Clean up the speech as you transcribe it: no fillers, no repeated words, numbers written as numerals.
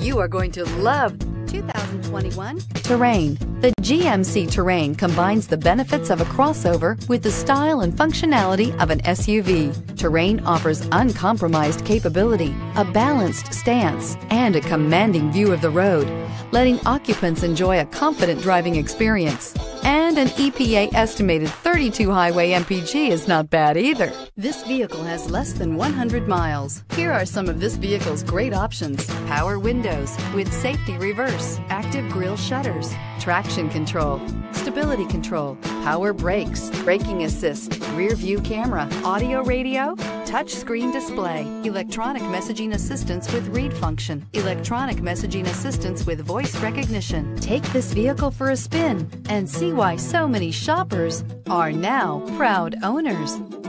You are going to love 2021 Terrain. The GMC Terrain combines the benefits of a crossover with the style and functionality of an SUV. Terrain offers uncompromised capability, a balanced stance, and a commanding view of the road, letting occupants enjoy a confident driving experience. And an EPA-estimated 32 highway MPG is not bad either. This vehicle has less than 100 miles. Here are some of this vehicle's great options. Power windows with safety reverse, active grille shutters, traction control, stability control, power brakes, braking assist, rear view camera, audio radio, touch screen display, electronic messaging assistance with read function, electronic messaging assistance with voice recognition. Take this vehicle for a spin and see why so many shoppers are now proud owners.